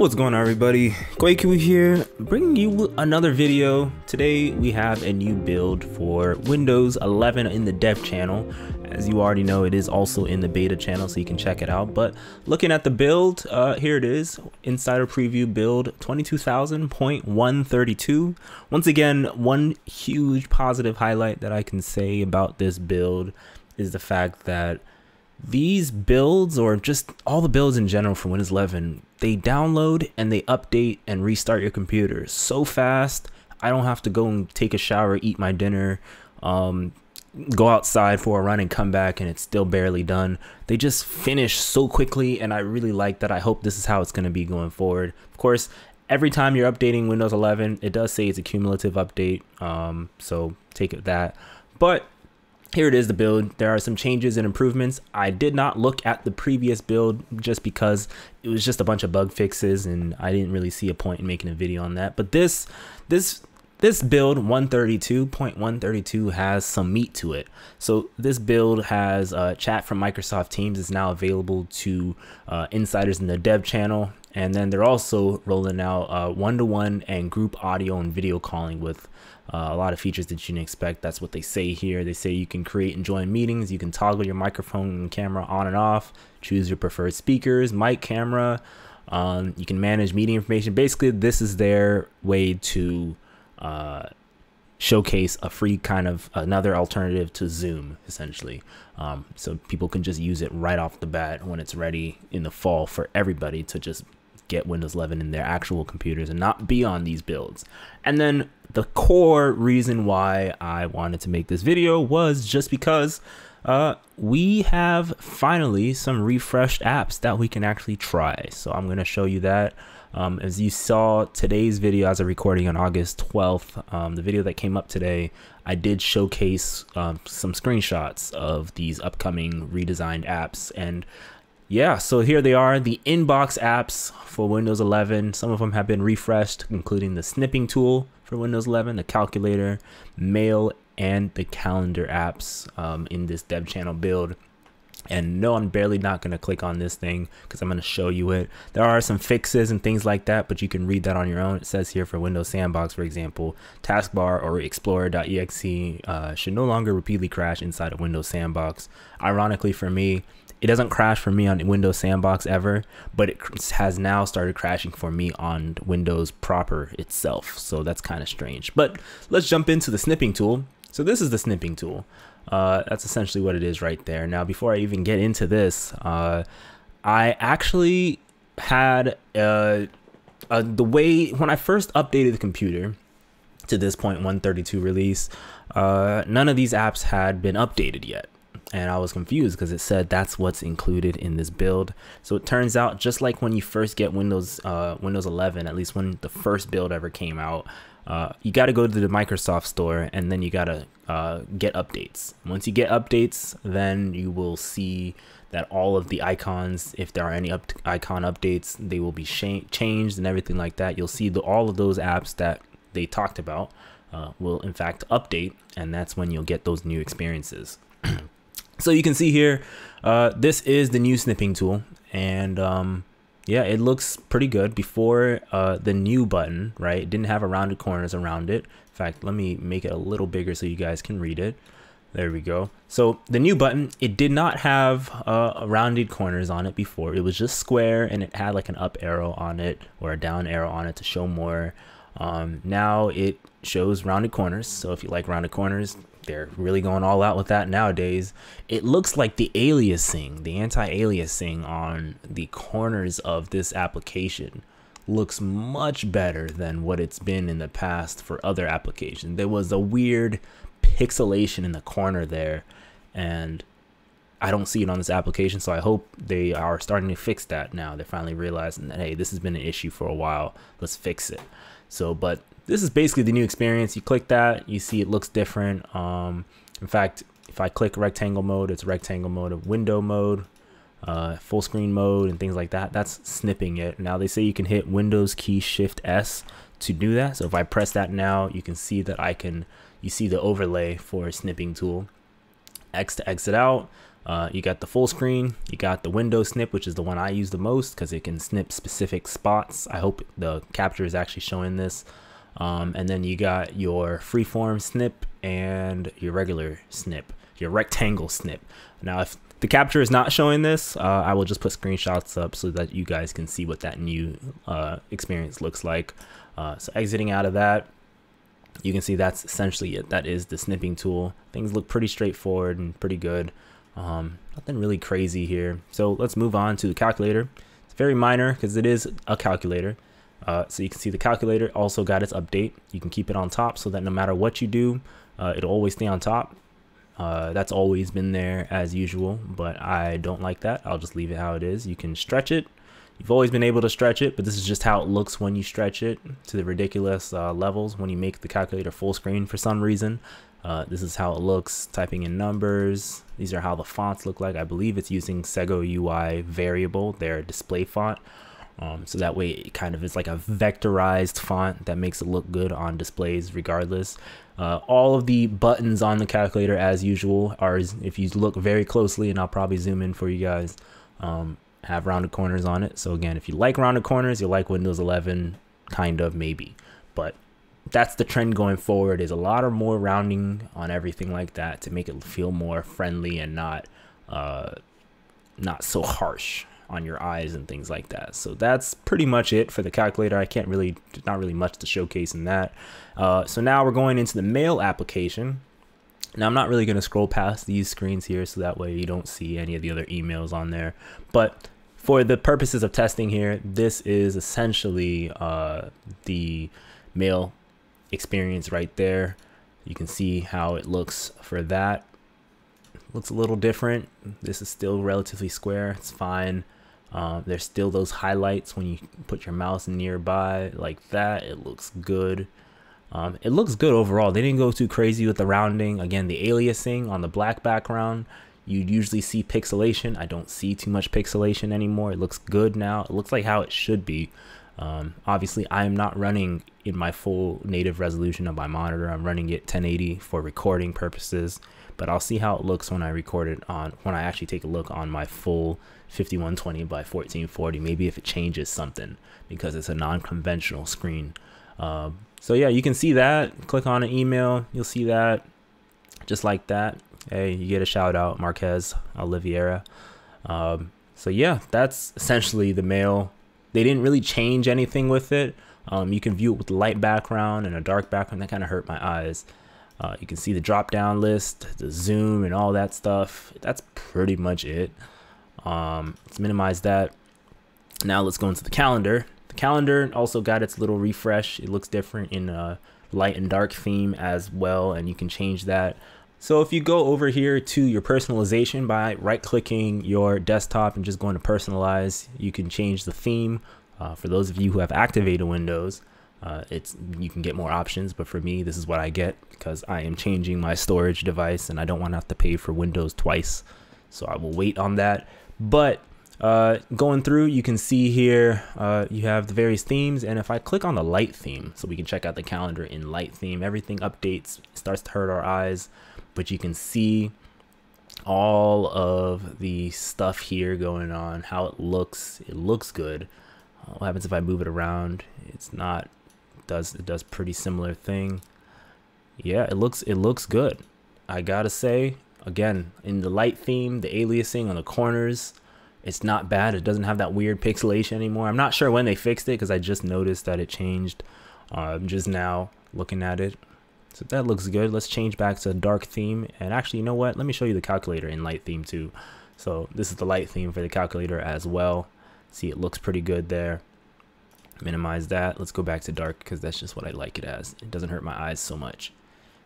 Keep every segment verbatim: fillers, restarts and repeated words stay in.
What's going on, everybody? Kwaku here, bringing you another video. Today we have a new build for Windows eleven in the dev channel. As you already know, it is also in the beta channel, so you can check it out. But looking at the build, uh, here it is, Insider Preview Build twenty-two thousand point one thirty-two. Once again, one huge positive highlight that I can say about this build is the fact that these builds, or just all the builds in general for Windows eleven, they download and they update and restart your computer so fast. I don't have to go and take a shower, eat my dinner, um, go outside for a run and come back, and it's still barely done. They just finish so quickly, and I really like that. I hope this is how it's going to be going forward. Of course, every time you're updating Windows eleven, it does say it's a cumulative update, um, so take it that. But here it is, the build. There are some changes and improvements. I did not look at the previous build just because it was just a bunch of bug fixes and I didn't really see a point in making a video on that. But this this this build one thirty-two point one thirty-two has some meat to it. So this build has uh, chat from Microsoft Teams is now available to uh, insiders in the dev channel. And then they're also rolling out uh, one-to-one and group audio and video calling with uh, a lot of features that you didn't expect. That's what they say here. They say you can create and join meetings. You can toggle your microphone and camera on and off. Choose your preferred speakers, mic, camera. Um, you can manage meeting information. Basically, this is their way to uh, showcase a free kind of another alternative to Zoom, essentially. Um, so people can just use it right off the bat when it's ready in the fall for everybody to just get Windows eleven in their actual computers and not be on these builds. And then the core reason why I wanted to make this video was just because uh, we have finally some refreshed apps that we can actually try. So I'm going to show you that. Um, as you saw today's video, as a recording on August twelfth, um, the video that came up today, I did showcase um, some screenshots of these upcoming redesigned apps. And yeah, so here they are, the inbox apps for Windows eleven. Some of them have been refreshed, including the Snipping Tool for Windows eleven, the Calculator, Mail, and the Calendar apps um, in this dev channel build. And no, I'm barely not going to click on this thing because I'm going to show you it. There are some fixes and things like that, but you can read that on your own. It says here for Windows Sandbox, for example, taskbar or Explorer dot E X E uh, should no longer repeatedly crash inside of Windows Sandbox. Ironically for me, it doesn't crash for me on Windows Sandbox ever, but it has now started crashing for me on Windows proper itself. So that's kind of strange. But let's jump into the Snipping Tool. So this is the Snipping Tool. Uh, that's essentially what it is right there. Now, before I even get into this, uh, I actually had uh, uh, the way when I first updated the computer to this point one thirty-two release, uh, none of these apps had been updated yet. And I was confused because it said that's what's included in this build. So it turns out, just like when you first get Windows uh, Windows eleven, at least when the first build ever came out, uh, you got to go to the Microsoft Store and then you got to uh, get updates. Once you get updates, then you will see that all of the icons, if there are any up icon updates, they will be changed and everything like that. You'll see the, all of those apps that they talked about uh, will in fact update, and that's when you'll get those new experiences. So you can see here, uh, this is the new Snipping Tool, and um, yeah, it looks pretty good. Before uh, the new button, right, it didn't have rounded corners around it. In fact, let me make it a little bigger so you guys can read it. There we go. So the new button, it did not have uh, rounded corners on it before. It was just square, and it had like an up arrow on it or a down arrow on it to show more. Um, now it shows rounded corners, so if you like rounded corners, they're really going all out with that nowadays. It looks like the aliasing, the anti-aliasing on the corners of this application looks much better than what it's been in the past for other applications. There was a weird pixelation in the corner there, and I don't see it on this application, so I hope they are starting to fix that now. They're finally realizing that, hey, this has been an issue for a while, let's fix it. So, but this is basically the new experience. You click that, you see it looks different. Um, in fact, if I click rectangle mode, it's rectangle mode of window mode, uh, full screen mode, and things like that. That's snipping it. Now they say you can hit Windows key Shift S to do that. So if I press that now, you can see that I can, you see the overlay for a Snipping Tool. X to exit out. Uh, you got the full screen, you got the window snip, which is the one I use the most because it can snip specific spots. I hope the capture is actually showing this. Um, and then you got your freeform snip and your regular snip, your rectangle snip. Now, if the capture is not showing this, uh, I will just put screenshots up so that you guys can see what that new uh, experience looks like. Uh, so exiting out of that, you can see that's essentially it. That is the snipping tool. Things look pretty straightforward and pretty good. Um, nothing really crazy here. So let's move on to the calculator. It's very minor because it is a calculator. Uh, so you can see the calculator also got its update. You can keep it on top so that no matter what you do, uh, it'll always stay on top. Uh, that's always been there as usual, but I don't like that. I'll just leave it how it is. You can stretch it. You've always been able to stretch it, but this is just how it looks when you stretch it to the ridiculous uh, levels. When you make the calculator full screen for some reason, uh, this is how it looks. Typing in numbers. These are how the fonts look like. I believe it's using Segoe U I variable, their display font. Um, so that way it kind of is like a vectorized font that makes it look good on displays regardless. Uh, all of the buttons on the calculator as usual are, if you look very closely, and I'll probably zoom in for you guys, um, have rounded corners on it. So again, if you like rounded corners, you'll like Windows eleven, kind of, maybe. But that's the trend going forward, is a lot of more rounding on everything like that to make it feel more friendly and not, uh, not so harsh on your eyes and things like that. So that's pretty much it for the calculator. I can't really, not really much to showcase in that. Uh, so now we're going into the mail application. Now I'm not really gonna scroll past these screens here so that way you don't see any of the other emails on there. But for the purposes of testing here, this is essentially uh, the mail experience right there. You can see how it looks for that. It looks a little different. This is still relatively square, it's fine. Uh, there's still those highlights when you put your mouse nearby like that. It looks good. Um, it looks good overall. They didn't go too crazy with the rounding. Again, the aliasing on the black background, you'd usually see pixelation. I don't see too much pixelation anymore. It looks good now. It looks like how it should be. Um, obviously, I am not running in my full native resolution of my monitor. I'm running it ten eighty for recording purposes, but I'll see how it looks when I record it on, when I actually take a look on my full fifty-one twenty by fourteen forty, maybe if it changes something because it's a non-conventional screen. Uh, so yeah, you can see that. Click on an email, you'll see that just like that. Hey, you get a shout out, Marquez Oliveira. Um, so yeah, that's essentially the mail. They didn't really change anything with it. Um, you can view it with a light background and a dark background. That kind of hurt my eyes. Uh, you can see the drop down list, the zoom and all that stuff. That's pretty much it. Um, let's minimize that. Now let's go into the calendar. The calendar also got its little refresh. It looks different in a light and dark theme as well, and you can change that. So if you go over here to your personalization by right-clicking your desktop and just going to personalize, you can change the theme. Uh, for those of you who have activated Windows, uh, it's, you can get more options, but for me, this is what I get because I am changing my storage device and I don't want to have to pay for Windows twice. So I will wait on that. But Uh, going through, you can see here, uh, you have the various themes, and if I click on the light theme, so we can check out the calendar in light theme, everything updates, starts to hurt our eyes, but you can see all of the stuff here going on, how it looks. It looks good. Uh, what happens if I move it around? It's not, it does, it does pretty similar thing. Yeah, it looks, it looks good. I gotta say, again, in the light theme, the aliasing on the corners, it's not bad. It doesn't have that weird pixelation anymore. I'm not sure when they fixed it because I just noticed that it changed. Uh, I'm just now looking at it. So that looks good. Let's change back to a dark theme. And actually, you know what? Let me show you the calculator in light theme too. So this is the light theme for the calculator as well. See, it looks pretty good there. Minimize that. Let's go back to dark because that's just what I like it as. It doesn't hurt my eyes so much.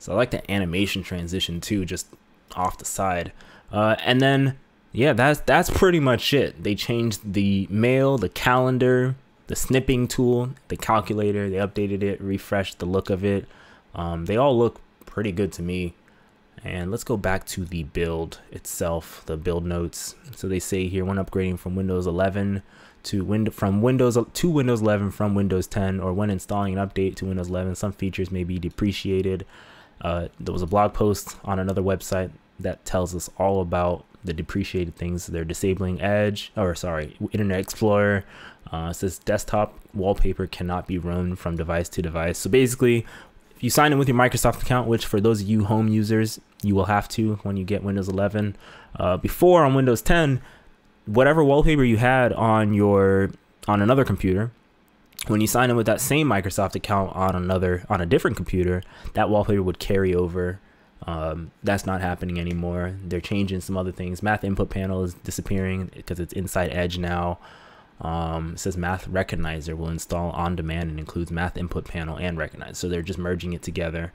So I like the animation transition too, just off the side. Uh, and then... yeah, that's that's pretty much it. They changed the mail, the calendar, the snipping tool, the calculator. They updated it, refreshed the look of it. Um, they all look pretty good to me. And let's go back to the build itself, the build notes. So they say here, when upgrading from Windows eleven to win from Windows to Windows eleven from Windows ten, or when installing an update to Windows eleven, some features may be depreciated. Uh, there was a blog post on another website that tells us all about the depreciated things. They're disabling Edge, or sorry, Internet Explorer. Uh, it says desktop wallpaper cannot be run from device to device. So basically, if you sign in with your Microsoft account, which for those of you home users, you will have to when you get Windows eleven. Uh, before on Windows ten, whatever wallpaper you had on your on another computer, when you sign in with that same Microsoft account on another on a different computer, that wallpaper would carry over. Um, that's not happening anymore. They're changing some other things. Math input panel is disappearing because it's inside Edge now. Um, it says Math Recognizer will install on demand and includes Math input panel and Recognize. So they're just merging it together.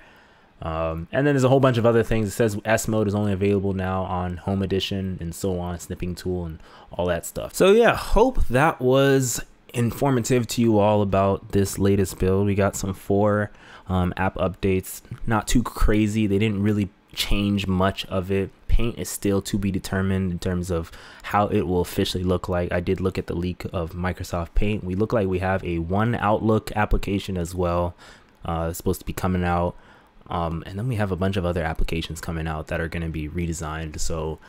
Um, and then there's a whole bunch of other things. It says S mode is only available now on Home Edition and so on, Snipping Tool and all that stuff. So yeah, hope that was informative to you all about this latest build. We got some four um, app updates, not too crazy. They didn't really change much of it. Paint is still to be determined in terms of how it will officially look like. I did look at the leak of Microsoft Paint. We look like we have a one Outlook application as well. Uh, it's supposed to be coming out. Um, and then we have a bunch of other applications coming out that are going to be redesigned. So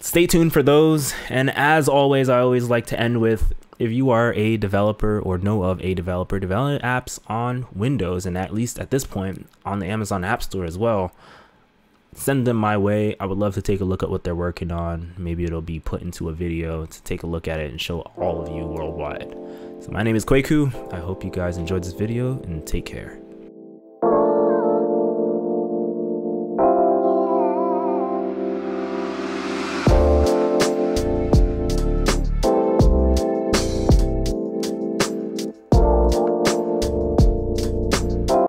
stay tuned for those. And as always, I always like to end with, if you are a developer or know of a developer, develop apps on Windows, and at least at this point on the Amazon App Store as well, send them my way. I would love to take a look at what they're working on. Maybe it'll be put into a video to take a look at it and show all of you worldwide. So my name is Kwaku. I hope you guys enjoyed this video, and take care.